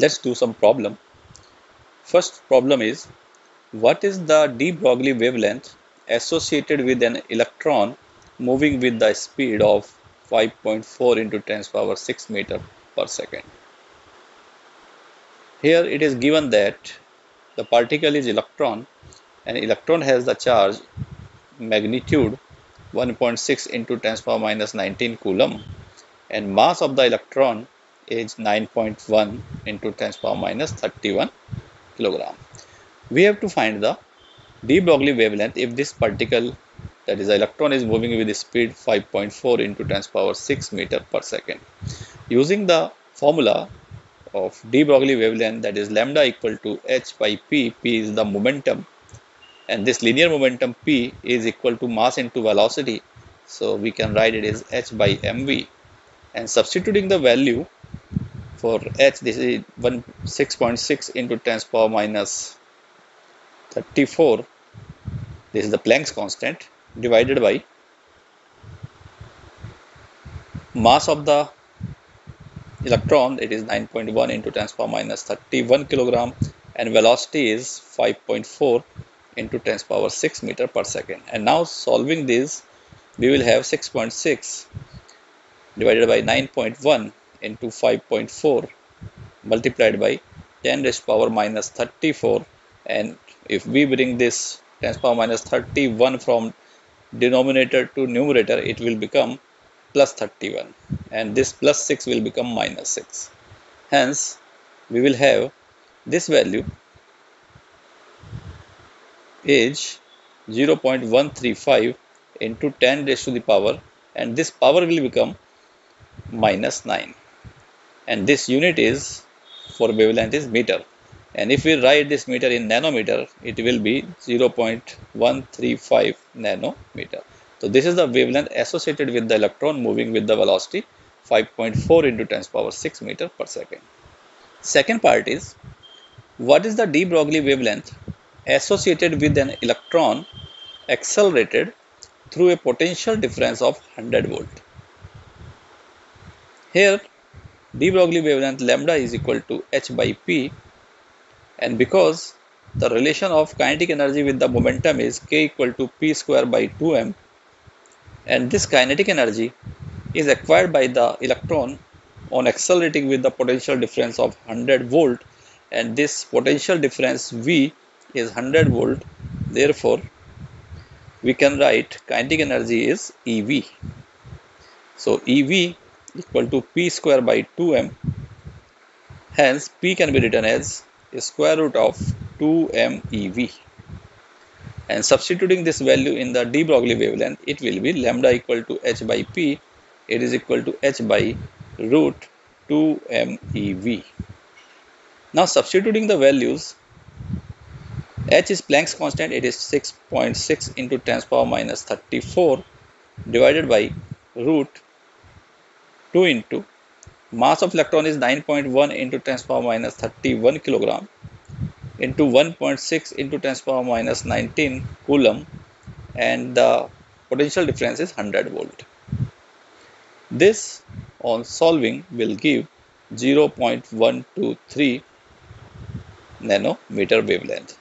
Let's do some problem. First problem is, what is the de Broglie wavelength associated with an electron moving with the speed of 5.4 × 10⁶ meter per second? Here it is given that the particle is electron, and electron has the charge magnitude 1.6 × 10⁻¹⁹ coulomb, and mass of the electron is 9.1 × 10⁻¹ kilogram. We have to find the de Broglie wavelength if this particle, that is the electron, is moving with the speed 5.4 × 10⁶ meter per second. Using the formula of de Broglie wavelength, that is λ = h/p, p is the momentum, and this linear momentum p is equal to mass into velocity, so we can write it as h/mv, and substituting the value for h, this is 6.6 × 10⁻³⁴, this is the Planck's constant, divided by mass of the electron, it is 9.1 × 10⁻¹ kilogram, and velocity is 5.4 × 10⁶ meter per second. And now solving this, we will have 6.6 divided by 9.1 into 5.4 multiplied by 10⁻³⁴, and if we bring this 10⁻¹ from denominator to numerator, it will become +31, and this +6 will become -6. Hence, we will have this value is 0.135 × 10⁻⁹, and this power will become -9, and this unit is for wavelength is meter, and if we write this meter in nanometer, it will be 0.135 nanometer. So this is the wavelength associated with the electron moving with the velocity 5.4 × 10⁶ meter per second. Second part is, what is the de Broglie wavelength associated with an electron accelerated through a potential difference of 100 volt? Here de Broglie wavelength λ = h/p, and because the relation of kinetic energy with the momentum is K = p² / 2m, and this kinetic energy is acquired by the electron on accelerating with the potential difference of 100 volt, and this potential difference V is 100 volt. Therefore, we can write kinetic energy is EV. So EV equal to p² / 2m. Hence, p can be written as a √2mEV. And substituting this value in the de Broglie wavelength, it will be λ = h/p. It is equal to h/√2mEV. Now substituting the values, h is Planck's constant, it is 6.6 × 10⁻¹⁴, divided by √2 into mass of electron is 9.1 × 10⁻¹ kilogram into 1.6 × 10⁻¹⁹ coulomb, and the potential difference is 100 volt. This on solving will give 0.123 nanometer wavelength.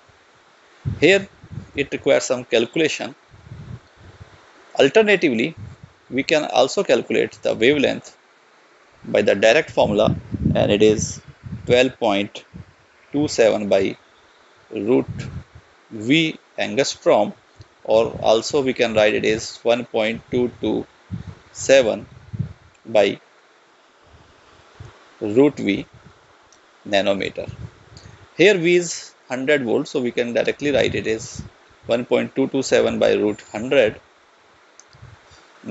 Here it requires some calculation. Alternatively, we can also calculate the wavelength by the direct formula, and it is 12.27/√v angstrom, or also we can write it as 1.227/√v nanometer. Here V is 100 volts, so we can directly write it as 1.227/√100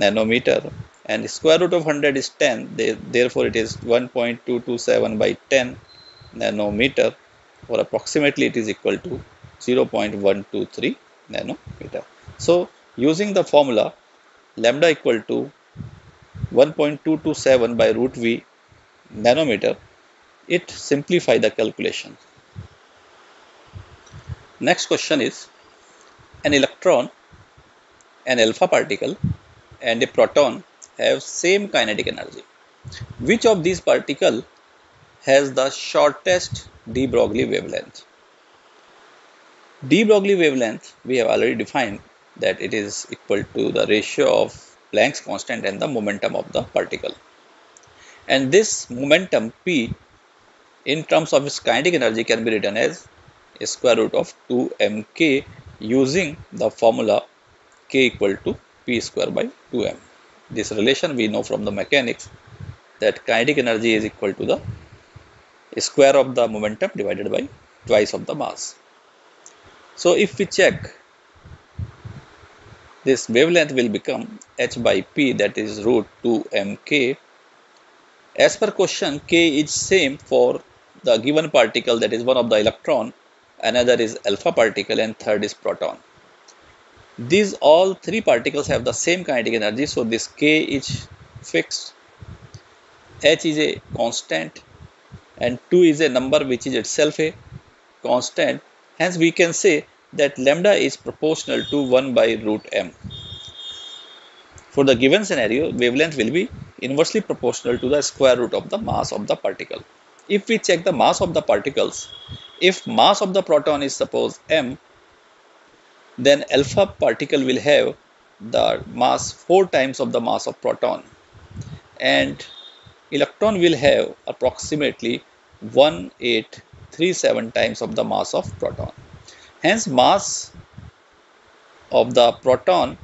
nanometer, and √100 is 10, therefore it is 1.227/10 nanometer, or approximately it is equal to 0.123 nanometer. So using the formula λ = 1.227/√v nanometer, it simplifies the calculation. Next question is, an electron, an alpha particle, and a proton have same kinetic energy. Which of these particles has the shortest de Broglie wavelength. De Broglie wavelength we have already defined that it is equal to the ratio of Planck's constant and the momentum of the particle. And this momentum P in terms of its kinetic energy can be written as a square root of 2mk using the formula k equal to p square by 2m. This relation we know from the mechanics that kinetic energy is equal to the square of the momentum divided by twice of the mass. So if we check, this wavelength will become h by p, that is root 2mk. As per question, k is same for the given particle, that is one of the electron, another is alpha particle and third is proton. These all three particles have the same kinetic energy, so this k is fixed, h is a constant and 2 is a number which is itself a constant. Hence we can say that lambda is proportional to 1 by root m. For the given scenario, wavelength will be inversely proportional to the square root of the mass of the particle. If we check the mass of the particles, if mass of the proton is suppose m, then alpha particle will have the mass 4 times of the mass of proton, and electron will have approximately 1837 times of the mass of proton. Hence mass of the proton,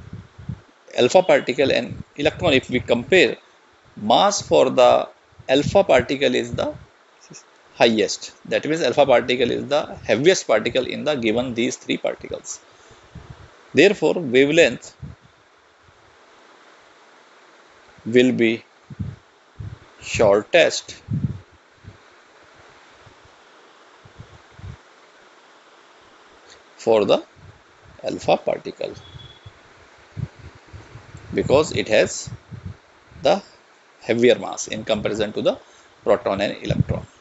alpha particle and electron, if we compare, mass for the alpha particle is the highest, that means alpha particle is the heaviest particle in the given these three particles. Therefore wavelength will be shortest for the alpha particle because it has the heavier mass in comparison to the proton and electron.